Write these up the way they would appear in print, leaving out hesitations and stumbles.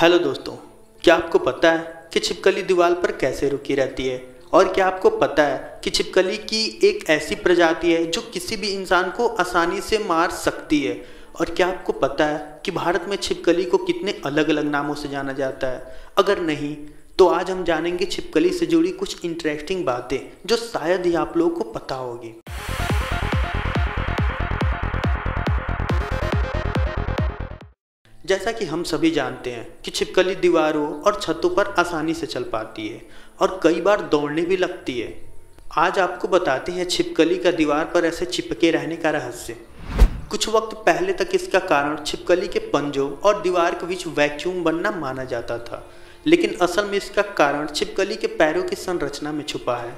Hello दोस्तों, क्या आपको पता है कि छिपकली दीवार पर कैसे रुकी रहती है? और क्या आपको पता है कि छिपकली की एक ऐसी प्रजाति है जो किसी भी इंसान को आसानी से मार सकती है? और क्या आपको पता है कि भारत में छिपकली को कितने अलग अलग नामों से जाना जाता है? अगर नहीं तो आज हम जानेंगे छिपकली से जुड़ी कुछ इंटरेस्टिंग बातें जो शायद ही आप लोगों को पता होगी। जैसा कि हम सभी जानते हैं कि छिपकली दीवारों और छतों पर आसानी से चल पाती है और कई बार दौड़ने भी लगती है। आज आपको बताते हैं छिपकली का दीवार पर ऐसे चिपके रहने का रहस्य। कुछ वक्त पहले तक इसका कारण छिपकली के पंजों और दीवार के बीच वैक्यूम बनना माना जाता था, लेकिन असल में इसका कारण छिपकली के पैरों की संरचना में छुपा है।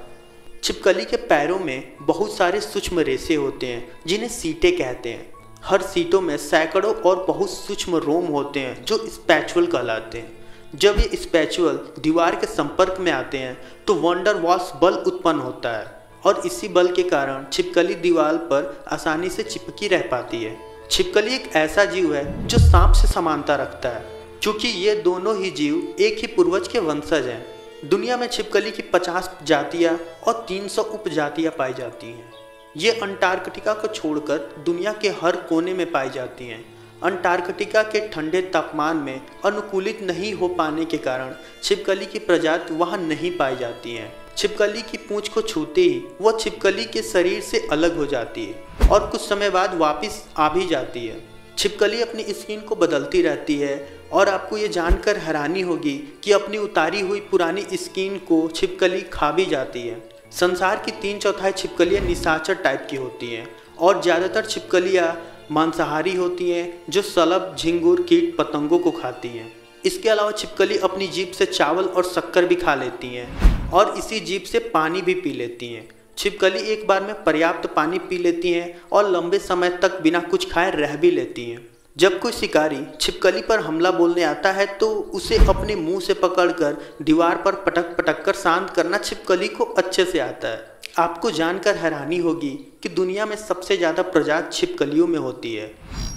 छिपकली के पैरों में बहुत सारे सूक्ष्म रेशे होते हैं जिन्हें सीटे कहते हैं। हर सीटों में सैकड़ों और बहुत सूक्ष्म रोम होते हैं जो स्पैचुअल कहलाते हैं। जब ये स्पैचुअल दीवार के संपर्क में आते हैं तो वंडर वाल्स बल उत्पन्न होता है और इसी बल के कारण छिपकली दीवार पर आसानी से चिपकी रह पाती है। छिपकली एक ऐसा जीव है जो सांप से समानता रखता है, क्योंकि ये दोनों ही जीव एक ही पूर्वज के वंशज हैं। दुनिया में छिपकली की 50 जातियाँ और 300 उपजातियाँ पाई जाती हैं। ये अंटार्कटिका को छोड़कर दुनिया के हर कोने में पाई जाती हैं। अंटार्कटिका के ठंडे तापमान में अनुकूलित नहीं हो पाने के कारण छिपकली की प्रजाति वहाँ नहीं पाई जाती हैं। छिपकली की पूंछ को छूते ही वह छिपकली के शरीर से अलग हो जाती है और कुछ समय बाद वापस आ भी जाती है। छिपकली अपनी स्किन को बदलती रहती है और आपको ये जानकर हैरानी होगी कि अपनी उतारी हुई पुरानी स्किन को छिपकली खा भी जाती है। संसार की 3/4 छिपकलियाँ निशाचर टाइप की होती हैं और ज़्यादातर छिपकलियाँ मांसाहारी होती हैं जो शलभ, झिंगुर, कीट पतंगों को खाती हैं। इसके अलावा छिपकली अपनी जीभ से चावल और शक्कर भी खा लेती हैं और इसी जीभ से पानी भी पी लेती हैं। छिपकली एक बार में पर्याप्त पानी पी लेती हैं और लंबे समय तक बिना कुछ खाए रह भी लेती हैं। जब कोई शिकारी छिपकली पर हमला बोलने आता है तो उसे अपने मुंह से पकड़कर दीवार पर पटक पटक कर शांत करना छिपकली को अच्छे से आता है। आपको जानकर हैरानी होगी कि दुनिया में सबसे ज़्यादा प्रजाति छिपकलियों में होती है।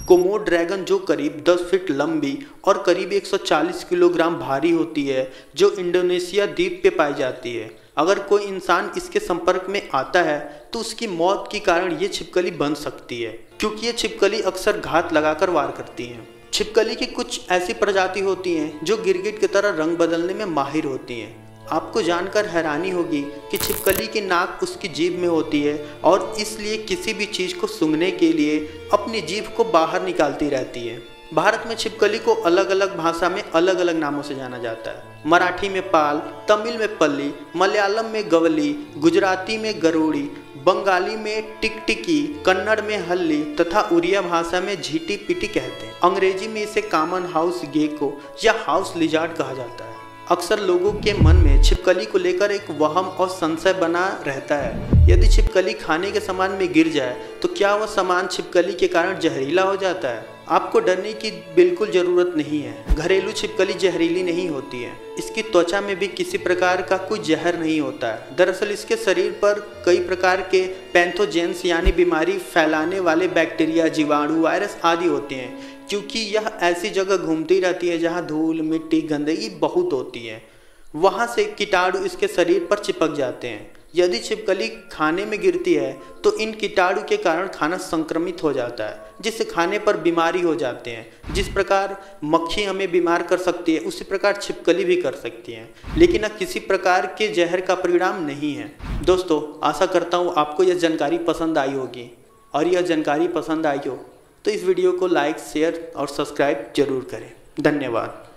कोमोडो ड्रैगन जो करीब 10 फीट लंबी और करीब 140 किलोग्राम भारी होती है, जो इंडोनेशिया द्वीप पे पाई जाती है। अगर कोई इंसान इसके संपर्क में आता है तो उसकी मौत के कारण ये छिपकली बन सकती है, क्योंकि ये छिपकली अक्सर घात लगाकर वार करती हैं। छिपकली की कुछ ऐसी प्रजाति होती हैं जो गिरगिट की तरह रंग बदलने में माहिर होती हैं। आपको जानकर हैरानी होगी कि छिपकली की नाक उसकी जीभ में होती है और इसलिए किसी भी चीज़ को सूंघने के लिए अपनी जीभ को बाहर निकालती रहती है। भारत में छिपकली को अलग अलग भाषा में अलग अलग नामों से जाना जाता है। मराठी में पाल, तमिल में पल्ली, मलयालम में गवली, गुजराती में गरुड़ी, बंगाली में टिकटिकी, कन्नड़ में हल्ली तथा उड़िया भाषा में झीटी पिटी कहते हैं। अंग्रेजी में इसे कॉमन हाउस गेको या हाउस लिजार्ड कहा जाता है। अक्सर लोगों के मन में छिपकली को लेकर एक वहम और संशय बना रहता है। यदि छिपकली खाने के सामान में गिर जाए तो क्या वह सामान छिपकली के कारण जहरीला हो जाता है? आपको डरने की बिल्कुल ज़रूरत नहीं है। घरेलू छिपकली जहरीली नहीं होती है। इसकी त्वचा में भी किसी प्रकार का कोई जहर नहीं होता है। दरअसल इसके शरीर पर कई प्रकार के पैंथोजेंस यानी बीमारी फैलाने वाले बैक्टीरिया, जीवाणु, वायरस आदि होते हैं, क्योंकि यह ऐसी जगह घूमती रहती है जहाँ धूल, मिट्टी, गंदगी बहुत होती है। वहाँ से कीटाणु इसके शरीर पर चिपक जाते हैं। यदि छिपकली खाने में गिरती है तो इन कीटाणु के कारण खाना संक्रमित हो जाता है, जिससे खाने पर बीमारी हो जाते हैं। जिस प्रकार मक्खी हमें बीमार कर सकती है उसी प्रकार छिपकली भी कर सकती है, लेकिन अब किसी प्रकार के जहर का परिणाम नहीं है। दोस्तों, आशा करता हूँ आपको यह जानकारी पसंद आई होगी, और यह जानकारी पसंद आई हो तो इस वीडियो को लाइक, शेयर और सब्सक्राइब जरूर करें। धन्यवाद।